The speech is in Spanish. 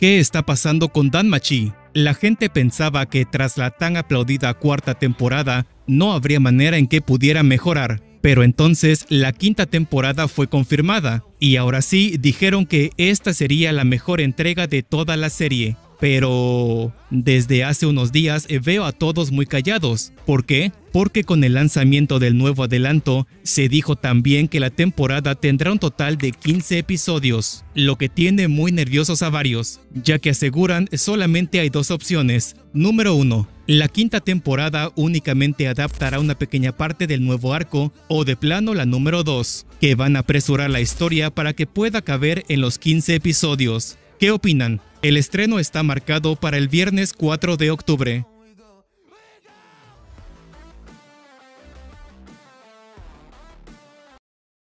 ¿Qué está pasando con Danmachi? La gente pensaba que tras la tan aplaudida cuarta temporada no habría manera en que pudiera mejorar, pero entonces la quinta temporada fue confirmada y ahora sí dijeron que esta sería la mejor entrega de toda la serie. Pero desde hace unos días veo a todos muy callados. ¿Por qué? Porque con el lanzamiento del nuevo adelanto, se dijo también que la temporada tendrá un total de 15 episodios, lo que tiene muy nerviosos a varios, ya que aseguran solamente hay dos opciones. Número 1. La quinta temporada únicamente adaptará una pequeña parte del nuevo arco, o de plano la número 2, que van a apresurar la historia para que pueda caber en los 15 episodios. ¿Qué opinan? El estreno está marcado para el viernes 4 de octubre.